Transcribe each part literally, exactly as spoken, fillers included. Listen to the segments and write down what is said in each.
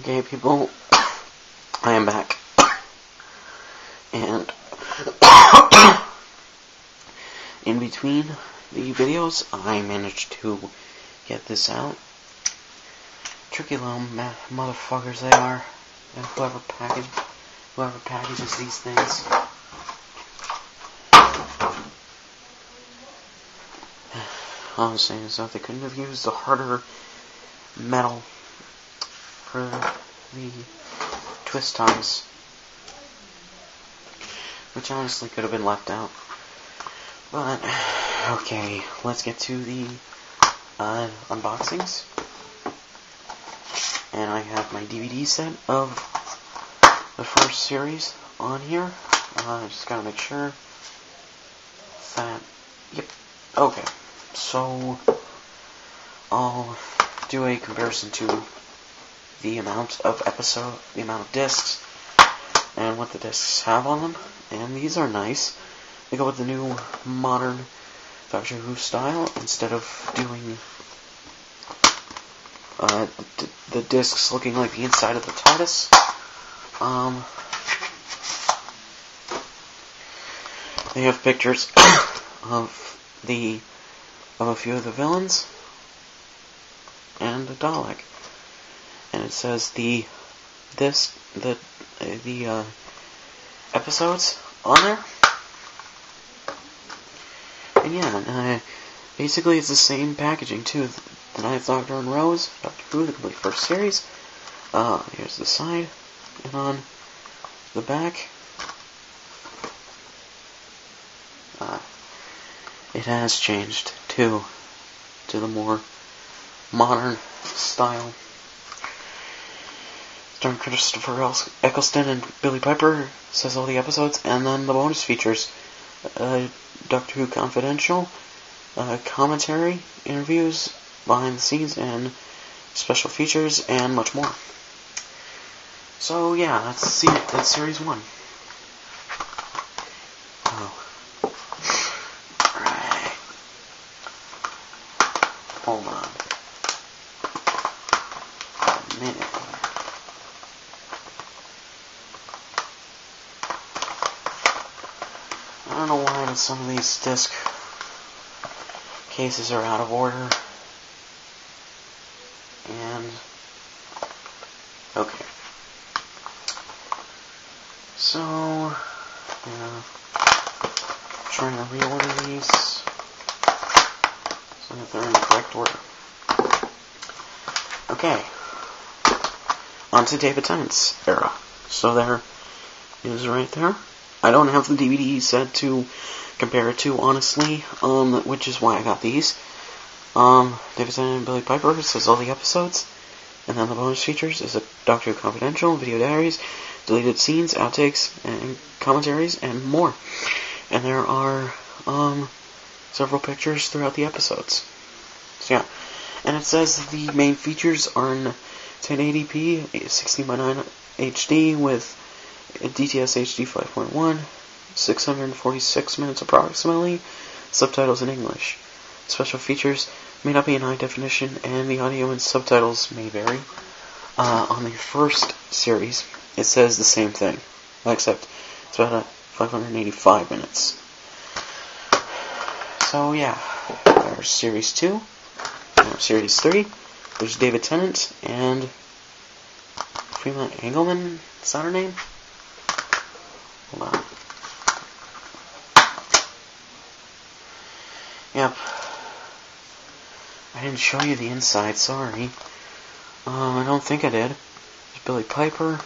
Okay, people, I am back, and in between the videos, I managed to get this out. Tricky little ma motherfuckers they are, and whoever package, whoever packages these things. All I'm saying is that they couldn't have used the harder metal for the twist ties, which honestly could have been left out. But okay, let's get to the uh, unboxings. And I have my D V D set of the first series on here. I uh, just gotta make sure that yep. Okay, so I'll do a comparison to the amount of episode, the amount of discs, and what the discs have on them. And these are nice. They go with the new modern Doctor Who style instead of doing uh, d the discs looking like the inside of the TARDIS. Um, they have pictures of the of a few of the villains and a Dalek. And it says the this the the uh, episodes on there, and yeah, and I, basically it's the same packaging too. The Ninth Doctor and Rose, Doctor Who, the complete first series. Uh, here's the side, and on the back, uh, it has changed too to the more modern style. Starring Christopher Eccleston and Billy Piper, says all the episodes, and then the bonus features: uh, Doctor Who Confidential, uh, commentary, interviews, behind the scenes, and special features, and much more. So yeah, that's see that's series one. Oh, all right. Hold on a minute. I don't know why, but some of these disc cases are out of order. And okay, so yeah, I'm trying to reorder these so that they're in the correct order. Okay, on to David Tennant's era. So there it is right there. I don't have the D V D set to compare it to, honestly, um, which is why I got these. Um, David Tennant and Billy Piper says all the episodes, and then the bonus features is a Doctor Who Confidential, video diaries, deleted scenes, outtakes, and commentaries, and more. And there are um, several pictures throughout the episodes. So yeah, and it says the main features are in ten eighty p, sixteen by nine H D with D T S H D five point one, six hundred forty-six minutes approximately, subtitles in English. Special features may not be in high definition, and the audio and subtitles may vary. Uh, on the first series, it says the same thing, except it's about uh, five hundred eighty-five minutes. So yeah, there's series two, there's series three, there's David Tennant and Freema Agyeman, is that her name? Hold on. Yep. I didn't show you the inside, sorry. Um, I don't think I did. There's Billy Piper,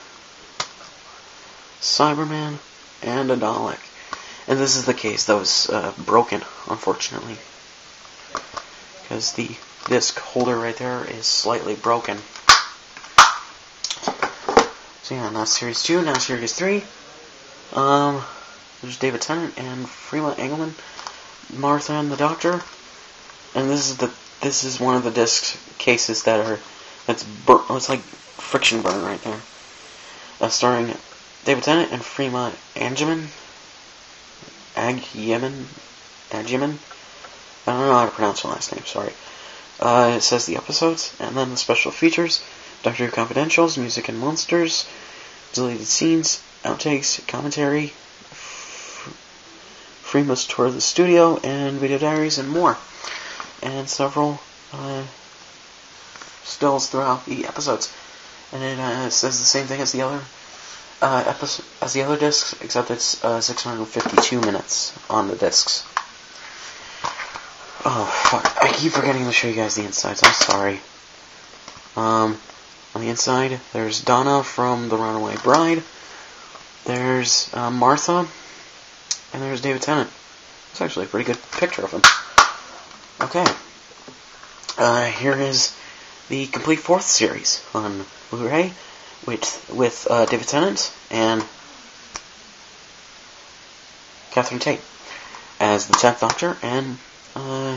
Cyberman, and a Dalek. And this is the case that was uh, broken, unfortunately. Because the disc holder right there is slightly broken. So yeah, now series two, now series three. Um, there's David Tennant and Freema Agyeman, Martha and the Doctor, and this is the this is one of the disc cases that are that's bur oh, it's like friction burn right there. Uh, starring David Tennant and Freema Agyeman, Agyeman, Agyeman. I don't know how to pronounce her last name. Sorry. Uh, it says the episodes and then the special features. Doctor Who Confidentials, Music and Monsters, deleted scenes, outtakes, commentary, Freema's tour of the studio, and video diaries and more, and several uh, stills throughout the episodes. And it uh, says the same thing as the other uh, episode, as the other discs, except it's uh, six hundred fifty-two minutes on the discs. Oh fuck! I keep forgetting to show you guys the insides. I'm sorry. Um, on the inside, there's Donna from The Runaway Bride. There's uh, Martha, and there's David Tennant. It's actually a pretty good picture of him. Okay. Uh, here is the complete fourth series on Blu-ray with with uh, David Tennant and Catherine Tate as the tenth Doctor and uh,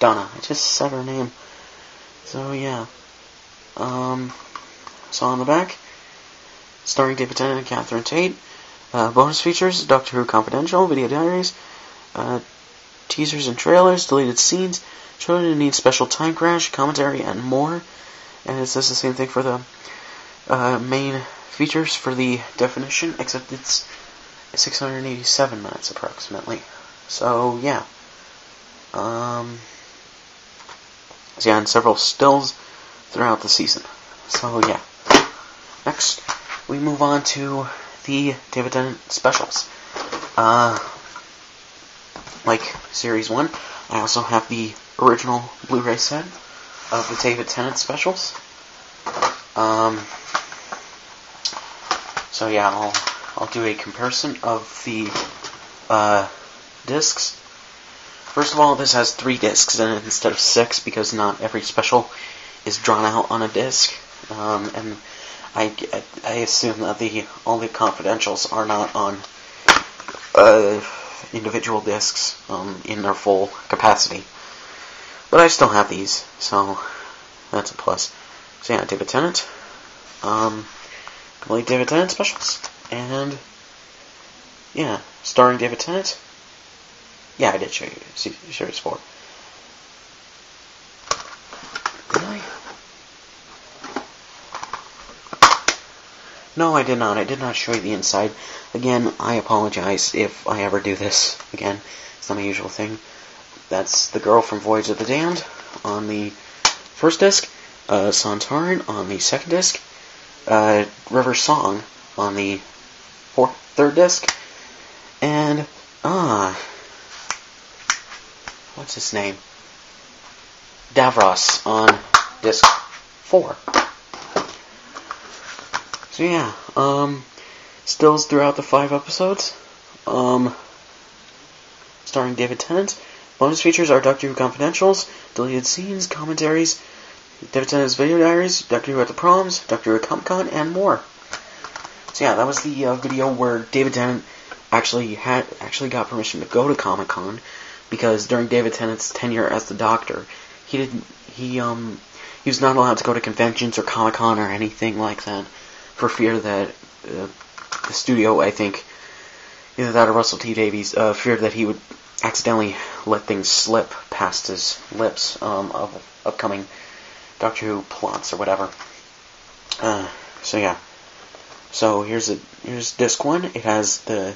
Donna. I just said her name. So yeah. Um, so on the back, starring David Tennant and Catherine Tate. Uh, bonus features: Doctor Who Confidential, video diaries, uh, teasers and trailers, deleted scenes, Children Who Need Special Time Crash, commentary, and more. And it says the same thing for the uh, main features for the definition, except it's six hundred eighty-seven minutes approximately. So, yeah. Um, so yeah, and several stills throughout the season. So, yeah. Next, we move on to the David Tennant specials. Uh, like Series one, I also have the original Blu-ray set of the David Tennant specials. Um, so yeah, I'll I'll do a comparison of the uh, discs. First of all, this has three discs in it instead of six because not every special is drawn out on a disc, um, and I, I assume that the all the confidentials are not on uh, individual discs um, in their full capacity. But I still have these, so that's a plus. So yeah, David Tennant. Um, complete David Tennant specials. And, yeah, starring David Tennant. Yeah, I did show you Series four. Did I? No, I did not. I did not show you the inside. Again, I apologize if I ever do this again. It's not my usual thing. That's the girl from Voyage of the Damned on the first disc, uh, Sontaran on the second disc, uh, River Song on the fourth, third disc, and, ah, what's his name? Davros on disc four. So yeah, um, stills throughout the five episodes, um, starring David Tennant. Bonus features are Doctor Who Confidentials, deleted scenes, commentaries, David Tennant's video diaries, Doctor Who at the Proms, Doctor Who at Comic-Con, and more. So yeah, that was the uh, video where David Tennant actually had actually got permission to go to Comic-Con, because during David Tennant's tenure as the Doctor, he didn't he um he was not allowed to go to conventions or Comic-Con or anything like that for fear that uh, the studio, I think, either that or Russell T. Davies, uh, feared that he would accidentally let things slip past his lips um, of upcoming Doctor Who plots or whatever. Uh, so yeah, so here's a here's disc one. It has the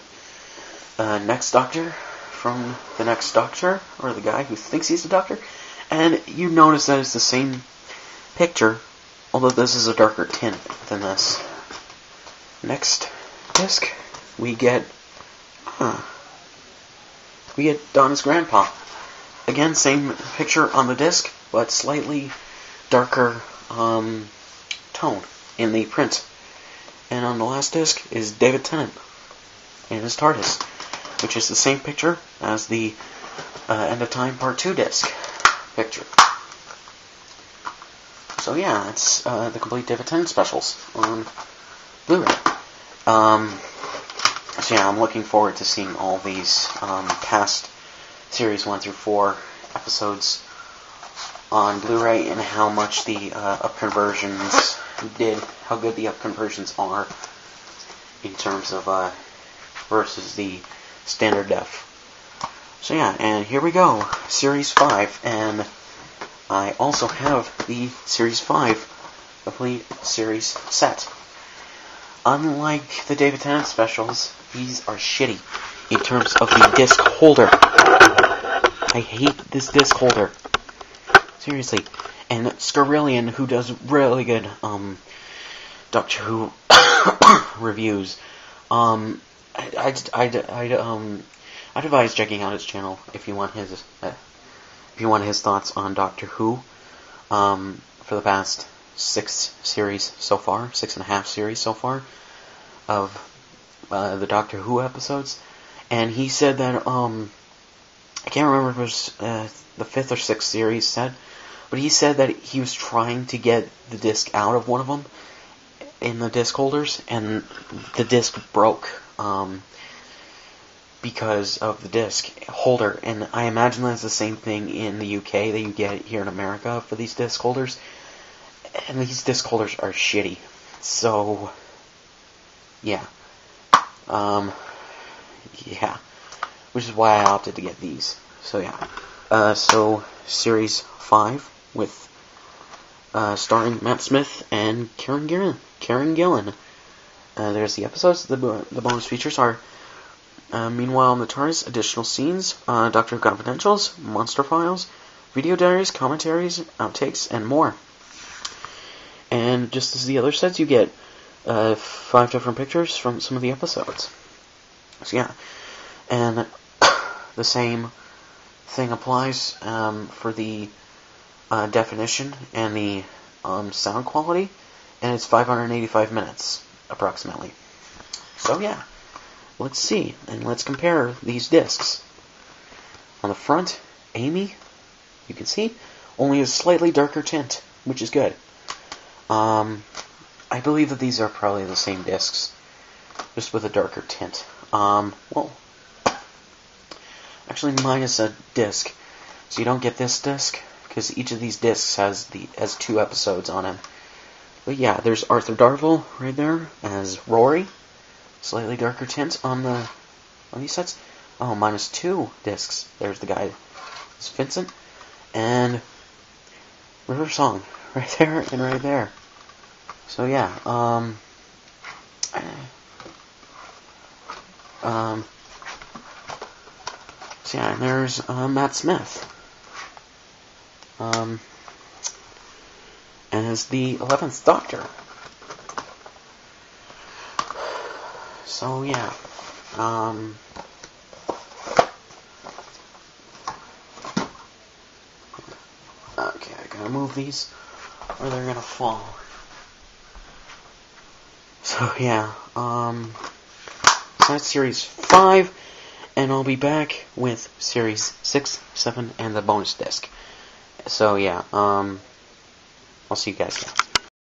uh, next Doctor from the next Doctor, or the guy who thinks he's the Doctor, and you notice that it's the same picture, although this is a darker tint than this. Next disc, we get. Huh, We get Donna's grandpa. Again, same picture on the disc, but slightly darker um, tone in the print. And on the last disc is David Tennant in his TARDIS, which is the same picture as the uh, End of Time Part two disc picture. So yeah, that's uh, the complete David Tennant specials on Blu-ray. Um... So yeah, I'm looking forward to seeing all these um, past Series one through four episodes on Blu-ray and how much the uh, up-conversions did, how good the up-conversions are in terms of uh, versus the standard def. So yeah, and here we go, Series five, and I also have the Series five, the complete series set. Unlike the David Tennant specials, these are shitty in terms of the disc holder. I hate this disc holder. Seriously. And Scarillion, who does really good um, Doctor Who reviews, um, I, I, I, I, um, I'd advise checking out his channel if you want his uh, if you want his thoughts on Doctor Who um, for the past six series so far, six and a half series so far of uh, the Doctor Who episodes. And he said that um, I can't remember if it was uh, the fifth or sixth series said. But he said that he was trying to get the disc out of one of them in the disc holders, and the disc broke um, because of the disc holder. And I imagine that's the same thing in the U K that you get here in America for these disc holders. And these disc holders are shitty. So, yeah. Um, yeah. Which is why I opted to get these. So, yeah. Uh, so, Series five with uh, starring Matt Smith and Karen Gillen. Karen Gillen. Uh, there's the episodes. The, bo the bonus features are uh, Meanwhile on the TARDIS, additional scenes, uh, Doctor Who Confidentials, Monster Files, video diaries, commentaries, outtakes, and more. And just as the other sets, you get uh, five different pictures from some of the episodes. So yeah, and the same thing applies um, for the uh, definition and the um, sound quality, and it's five hundred eighty-five minutes approximately. So yeah, let's see and let's compare these discs. On the front, Amy, you can see, only a slightly darker tint, which is good. Um, I believe that these are probably the same discs, just with a darker tint. Um, well. Actually, mine is a disc, so you don't get this disc because each of these discs has the has two episodes on them. But yeah, there's Arthur Darvill right there as Rory, slightly darker tint on the on these sets. Oh, minus two discs. There's the guy, it's Vincent, and River Song right there and right there. So yeah, um, um. Yeah, and there's uh, Matt Smith um, as the eleventh Doctor. So yeah, um, okay, I gotta move these or they're gonna fall. So yeah, um, so that's series five. And I'll be back with Series six, seven, and the bonus disc. So, yeah, um, I'll see you guys now.